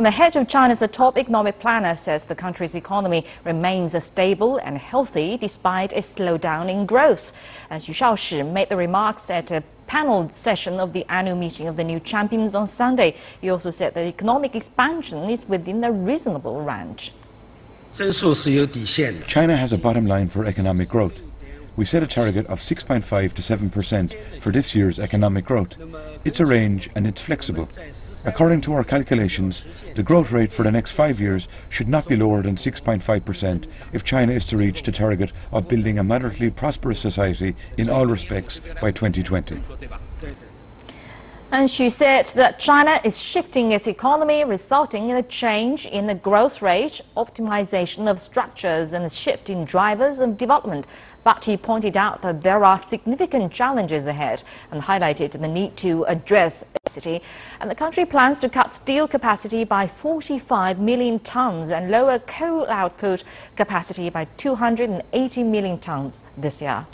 And the head of China's top economic planner says the country's economy remains stable and healthy despite a slowdown in growth. Xu Shaoshi made the remarks at a panel session of the annual meeting of the new champions on Sunday. He also said that economic expansion is within a reasonable range. China has a bottom line for economic growth. We set a target of 6.5 to 7% for this year's economic growth. It's a range and it's flexible. According to our calculations, the growth rate for the next 5 years should not be lower than 6.5% if China is to reach the target of building a moderately prosperous society in all respects by 2020. And she said that China is shifting its economy, resulting in a change in the growth rate, optimization of structures and a shift in drivers of development. But he pointed out that there are significant challenges ahead and highlighted the need to address obesity. And the country plans to cut steel capacity by 45 million tons and lower coal output capacity by 280 million tons this year.